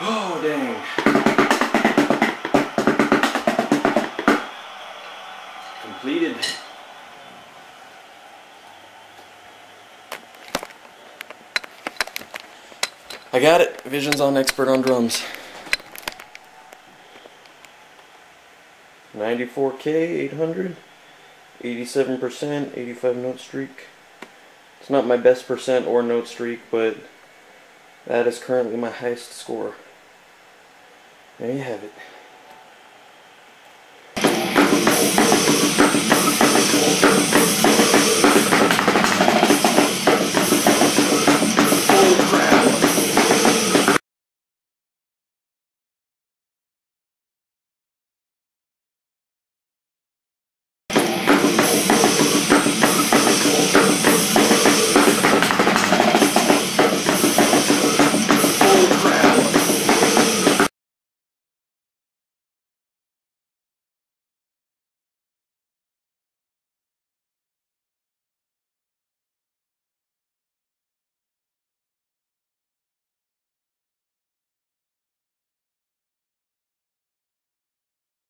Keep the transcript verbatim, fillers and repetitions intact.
Oh, dang. Completed. I got it. Visions on Expert on drums. ninety-four K, eight hundred, eighty-seven percent, eighty-five note streak. It's not my best percent or note streak, but that is currently my highest score. There you have it.